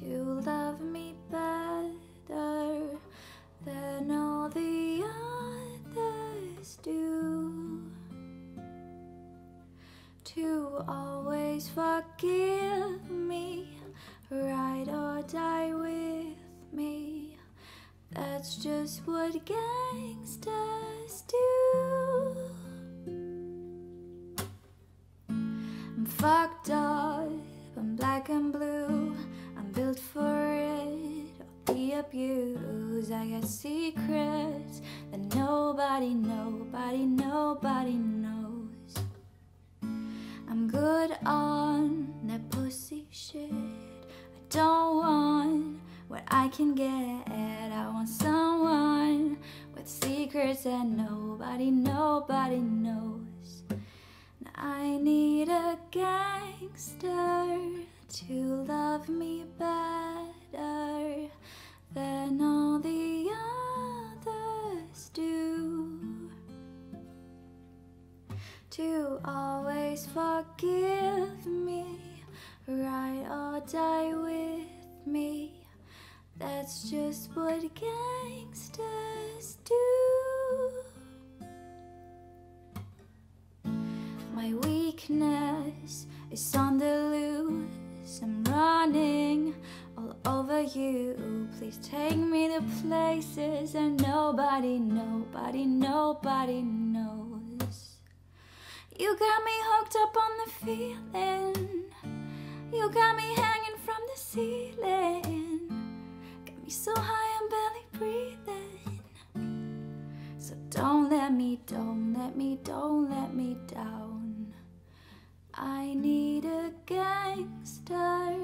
you love me better than all the others do. To always forgive me, ride or die with me, that's just what gangsters do. I'm fucked up, I'm black and blue, I'm built for it, or the abuse. I got secrets that nobody, nobody, nobody knows. I'm good on that pussy shit. I don't want what I can get. I want someone with secrets that nobody, nobody knows. And I need a gangster to love me better than all the others do. To always forgive me, ride or die with me, that's just what gangsters do. My weakness is on the loose, I'm running all over you. Please take me to places and nobody, nobody, nobody knows. You got me hooked up on the feeling, you got me hanging from the ceiling, got me so high I'm barely breathing. So don't let me, don't let me, don't let me down. I need a gangster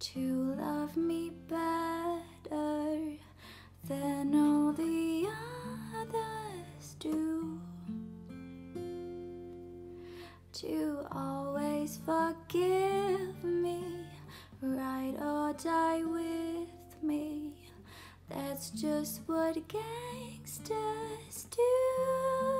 to love me better than all the others do. To always forgive me, ride or die with me, that's just what gangsters do.